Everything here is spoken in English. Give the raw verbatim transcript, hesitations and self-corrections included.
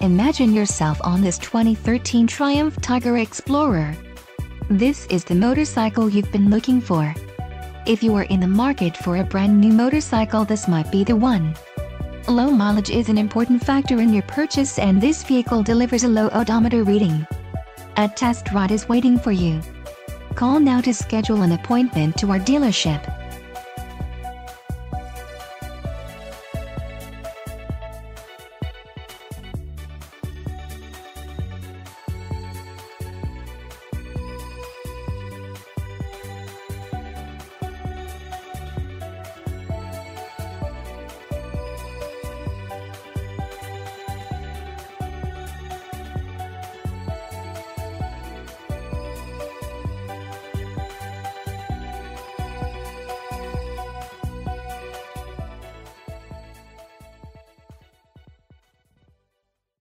Imagine yourself on this twenty thirteen Triumph Tiger Explorer. This is the motorcycle you've been looking for. If you are in the market for a brand new motorcycle, this might be the one. Low mileage is an important factor in your purchase, and this vehicle delivers a low odometer reading. A test ride is waiting for you. Call now to schedule an appointment to our dealership.